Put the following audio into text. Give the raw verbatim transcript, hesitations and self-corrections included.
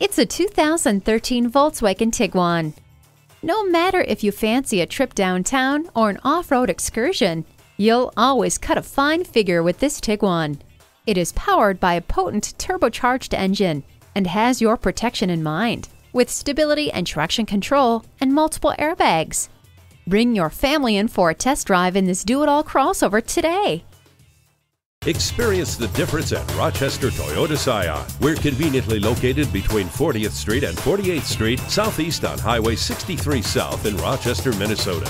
It's a two thousand thirteen Volkswagen Tiguan. No matter if you fancy a trip downtown or an off-road excursion, you'll always cut a fine figure with this Tiguan. It is powered by a potent turbocharged engine and has your protection in mind, with stability and traction control and multiple airbags. Bring your family in for a test drive in this do-it-all crossover today. Experience the difference at Rochester Toyota Scion. We're conveniently located between fortieth Street and forty-eighth Street, southeast on Highway sixty-three South in Rochester, Minnesota.